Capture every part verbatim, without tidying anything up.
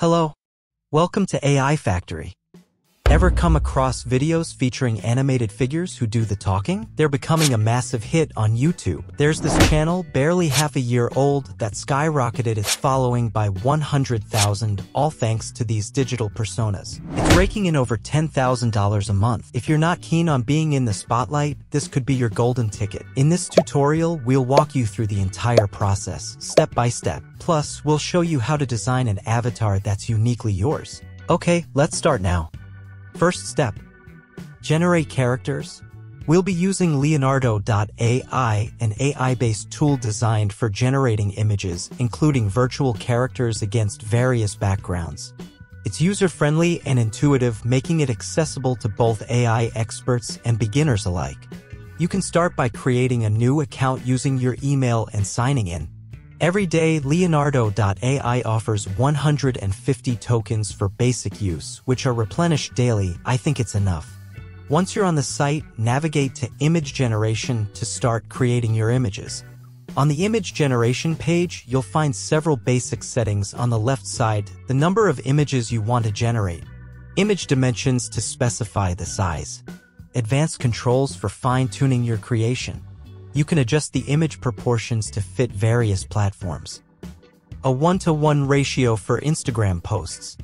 Hello, welcome to A I Factory. Ever come across videos featuring animated figures who do the talking? They're becoming a massive hit on YouTube. There's this channel, barely half a year old, that skyrocketed its following by one hundred thousand, all thanks to these digital personas. It's raking in over ten thousand dollars a month. If you're not keen on being in the spotlight, this could be your golden ticket. In this tutorial, we'll walk you through the entire process, step by step. Plus, we'll show you how to design an avatar that's uniquely yours. Okay, let's start now. First step, generate characters. We'll be using Leonardo dot A I, an A I-based tool designed for generating images, including virtual characters against various backgrounds. It's user-friendly and intuitive, making it accessible to both A I experts and beginners alike. You can start by creating a new account using your email and signing in. Every day, Leonardo dot A I offers one hundred fifty tokens for basic use, which are replenished daily. I think it's enough. Once you're on the site, navigate to Image Generation to start creating your images. On the Image Generation page, you'll find several basic settings on the left side, the number of images you want to generate, image dimensions to specify the size, advanced controls for fine-tuning your creation. You can adjust the image proportions to fit various platforms. A one to one ratio for Instagram posts.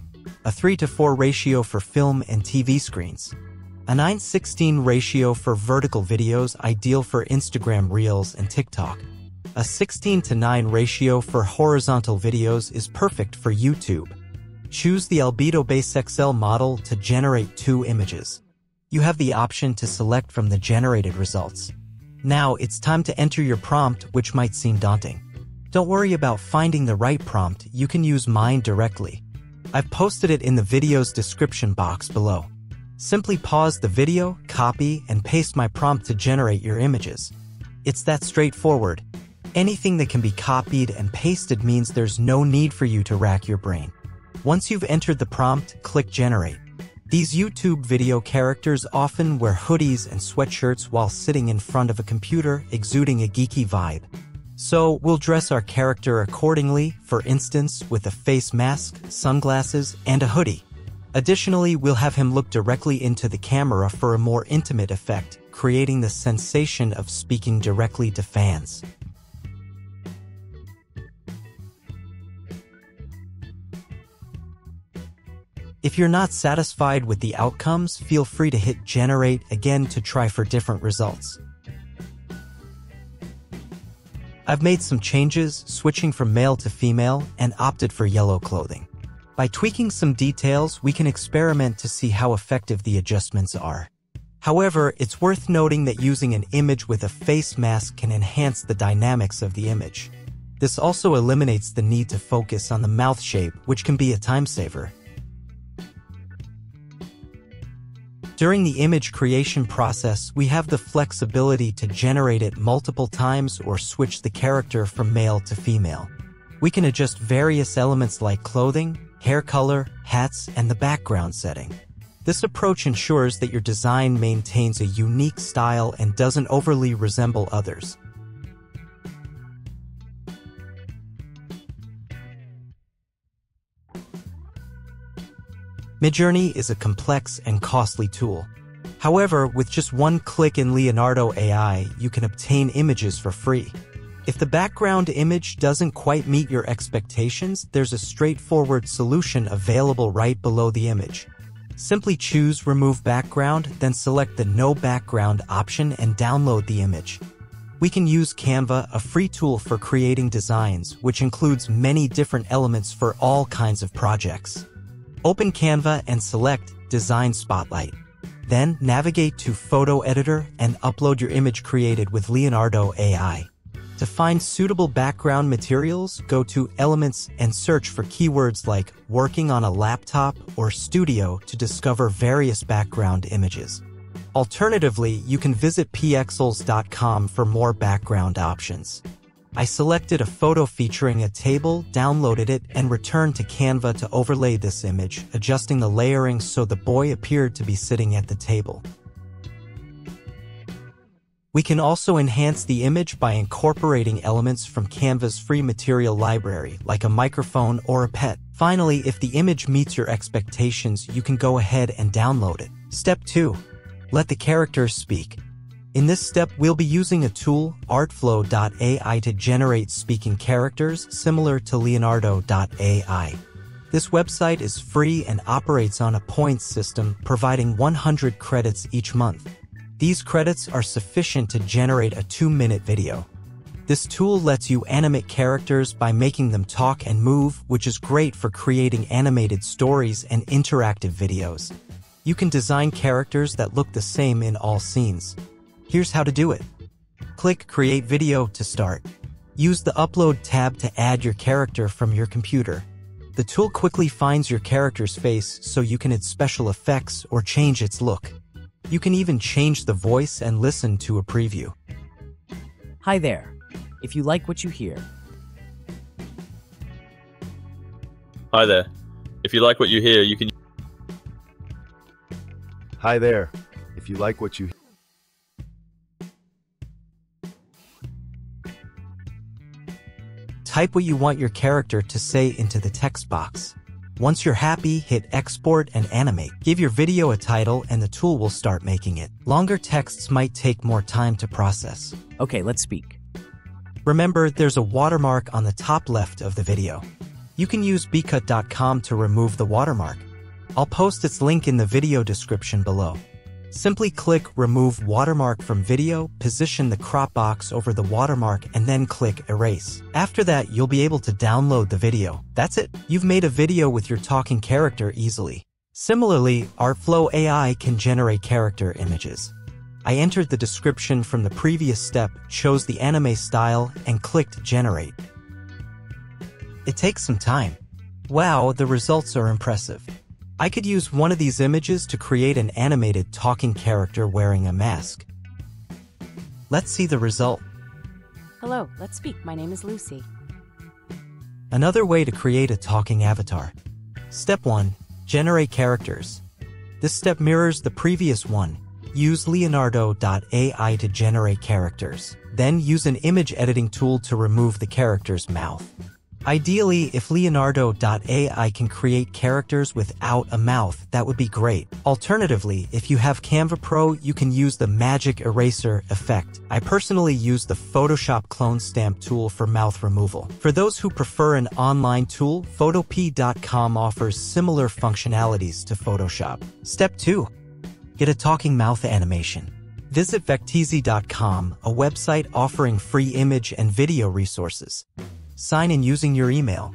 A three to four ratio for film and T V screens. A nine sixteen ratio for vertical videos, ideal for Instagram Reels and TikTok. A sixteen to nine ratio for horizontal videos is perfect for YouTube. Choose the Albedo Base X L model to generate two images. You have the option to select from the generated results. Now it's time to enter your prompt, which might seem daunting. Don't worry about finding the right prompt, you can use mine directly. I've posted it in the video's description box below. Simply pause the video, copy, and paste my prompt to generate your images. It's that straightforward. Anything that can be copied and pasted means there's no need for you to rack your brain. Once you've entered the prompt, click Generate. These YouTube video characters often wear hoodies and sweatshirts while sitting in front of a computer, exuding a geeky vibe. So we'll dress our character accordingly, for instance, with a face mask, sunglasses, and a hoodie. Additionally, we'll have him look directly into the camera for a more intimate effect, creating the sensation of speaking directly to fans. If you're not satisfied with the outcomes, feel free to hit Generate again to try for different results. I've made some changes, switching from male to female, and opted for yellow clothing. By tweaking some details, we can experiment to see how effective the adjustments are. However, it's worth noting that using an image with a face mask can enhance the dynamics of the image. This also eliminates the need to focus on the mouth shape, which can be a time saver. During the image creation process, we have the flexibility to generate it multiple times or switch the character from male to female. We can adjust various elements like clothing, hair color, hats, and the background setting. This approach ensures that your design maintains a unique style and doesn't overly resemble others. Midjourney is a complex and costly tool. However, with just one click in Leonardo dot A I, you can obtain images for free. If the background image doesn't quite meet your expectations, there's a straightforward solution available right below the image. Simply choose Remove Background, then select the No Background option and download the image. We can use Canva, a free tool for creating designs, which includes many different elements for all kinds of projects. Open Canva and select Design Spotlight. Then navigate to Photo Editor and upload your image created with Leonardo dot A I. To find suitable background materials, go to Elements and search for keywords like working on a laptop or studio to discover various background images. Alternatively, you can visit pexels dot com for more background options. I selected a photo featuring a table, downloaded it, and returned to Canva to overlay this image, adjusting the layering so the boy appeared to be sitting at the table. We can also enhance the image by incorporating elements from Canva's free material library, like a microphone or a pet. Finally, if the image meets your expectations, you can go ahead and download it. Step two. Let the characters speak. In this step, we'll be using a tool, Artflow dot A I, to generate speaking characters similar to Leonardo dot A I. This website is free and operates on a points system, providing one hundred credits each month. These credits are sufficient to generate a two minute video. This tool lets you animate characters by making them talk and move, which is great for creating animated stories and interactive videos. You can design characters that look the same in all scenes. Here's how to do it. Click Create Video to start. Use the Upload tab to add your character from your computer. The tool quickly finds your character's face so you can add special effects or change its look. You can even change the voice and listen to a preview. Hi there. If you like what you hear. Hi there. If you like what you hear, you can. Hi there. If you like what you. Type what you want your character to say into the text box. Once you're happy, hit export and animate. Give your video a title and the tool will start making it. Longer texts might take more time to process. Okay, let's speak. Remember, there's a watermark on the top left of the video. You can use b cut dot com to remove the watermark. I'll post its link in the video description below. Simply click Remove Watermark from Video, position the crop box over the watermark, and then click Erase. After that, you'll be able to download the video. That's it! You've made a video with your talking character easily. Similarly, Artflow dot A I can generate character images. I entered the description from the previous step, chose the anime style, and clicked Generate. It takes some time. Wow, the results are impressive. I could use one of these images to create an animated talking character wearing a mask. Let's see the result. Hello, let's speak. My name is Lucy. Another way to create a talking avatar. Step one. Generate characters. This step mirrors the previous one. Use Leonardo dot A I to generate characters. Then use an image editing tool to remove the character's mouth. Ideally, if Leonardo dot A I can create characters without a mouth, that would be great. Alternatively, if you have Canva Pro, you can use the magic eraser effect. I personally use the Photoshop clone stamp tool for mouth removal. For those who prefer an online tool, Photopea dot com offers similar functionalities to Photoshop. Step two. Get a talking mouth animation. Visit Vecteezy dot com, a website offering free image and video resources. Sign in using your email.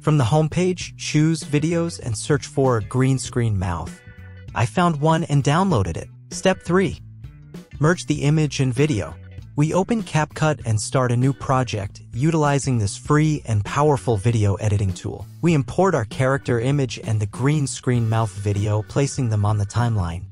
From the homepage, choose Videos and search for Green Screen Mouth. I found one and downloaded it. Step three. Merge the image and video. We open CapCut and start a new project, utilizing this free and powerful video editing tool. We import our character image and the green screen mouth video, placing them on the timeline.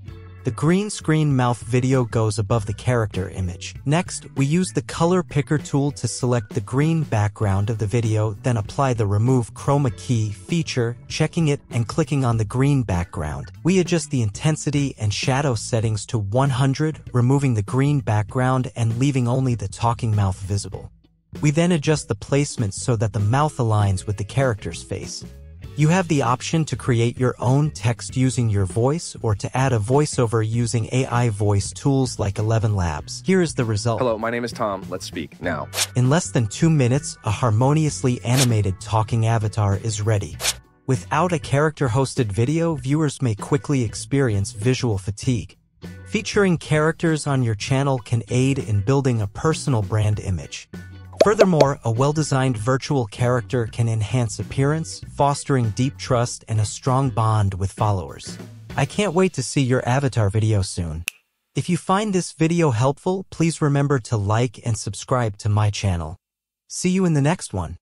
The green screen mouth video goes above the character image. Next, we use the color picker tool to select the green background of the video, then apply the remove chroma key feature, checking it and clicking on the green background. We adjust the intensity and shadow settings to one hundred, removing the green background and leaving only the talking mouth visible. We then adjust the placement so that the mouth aligns with the character's face. You have the option to create your own text using your voice or to add a voiceover using A I voice tools like Eleven Labs. Here is the result. Hello, my name is Tom. Let's speak now. In less than two minutes, a harmoniously animated talking avatar is ready. Without a character-hosted video, viewers may quickly experience visual fatigue. Featuring characters on your channel can aid in building a personal brand image. Furthermore, a well-designed virtual character can enhance appearance, fostering deep trust and a strong bond with followers. I can't wait to see your avatar video soon. If you find this video helpful, please remember to like and subscribe to my channel. See you in the next one.